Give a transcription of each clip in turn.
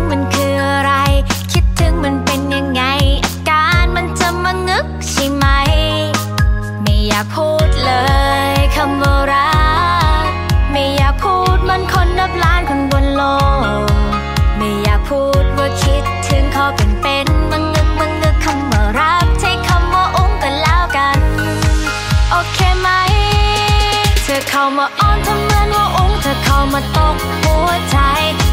งมันคืออะไรคิดถึงมันเป็นยังไงอาการมันจะมานึกใช่ไหมไม่อยากพูดเลยคำว่ารักไม่อยากพูดมันคนนับล้านคนบนโลกไม่อยากพูดว่าคิดถึงเขาเป็นมันนึกคำว่ารักใช้คำว่าอุ้มกันแล้วกันโอเคไหมเธอเข้ามาอ้อนทำเหมือนว่าอุ้มเธอเข้ามาตกหัวใจ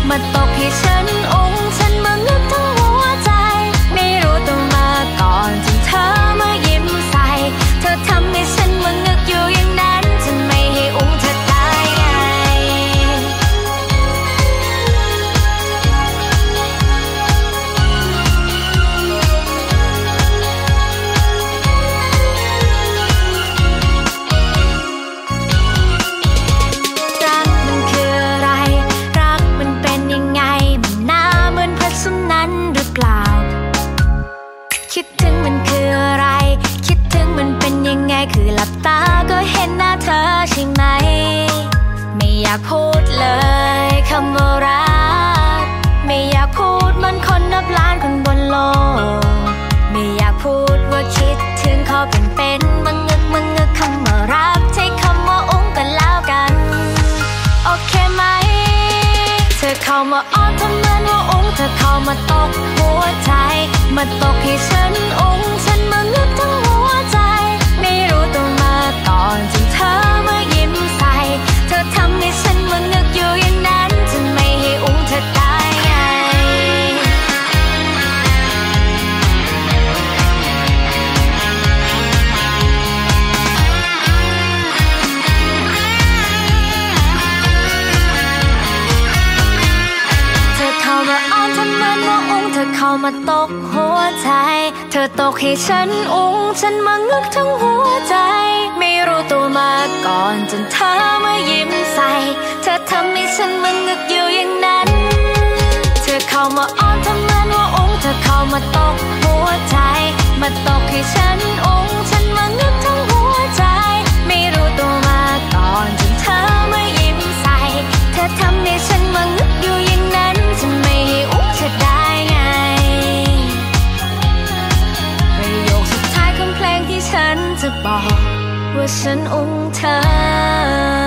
มาตกให้ฉันอุ้งฉันมางึกทั้งหัวใจไม่รู้ตัวมาก่อนจนเธอมายิ้มใส่เธอทำให้ฉันมางึกอยู่อย่างนั้นฉันไม่ให้อุ้งเธอได้ไงคือหลับตาก็เห็นหน้าเธอใช่ไหมไม่อยากพูดเลยคำว่ารักไม่อยากพูดมันคนนับล้านคนบนโลกไม่อยากพูดว่าคิดถึงเขาเป็นมันงึกคำว่ารักใช้คำว่าอุ้มกันแล้วกันโอเคไหมเธอเข้ามาอ้อนทำเหมือนว่าอุ้มเธอเข้ามาตกหัวใจมาตกให้ฉันอุ้มฉันมางึกทั้งหัวใจต้องมาก่อนจนเธอมายิ้มใส่เธอทำให้ฉันมานึกอยู่อย่างนั้นจะไม่ให้อุ้มเธอได้ไงเธอเข้ามาอ้อนทำเหมือนว่าอุ้มเธอเข้ามาตกหัวใจเธอตกให้ฉันอุ้งฉันมางึกทั้งหัวใจไม่รู้ตัวมาก่อนจนเธอมายิ้มใส่เธอทำให้ฉันมางึกอยู่อย่างนั้นเธอเข้ามาอ้อนทำเหมือนว่าอุ้งเธอเข้ามาตกหัวใจมาตกให้ฉันอุ้งฉันมางึกทั้งหัวใจไม่รู้ตัวมาก่อนจนเธอมายิ้มใส่เธอทำให้ฉันมางึกอยู่อย่างนั้นจะไม่ให้อุ้งเธอได้ไงฉันจะบอกว่าฉันอุ้มเธอ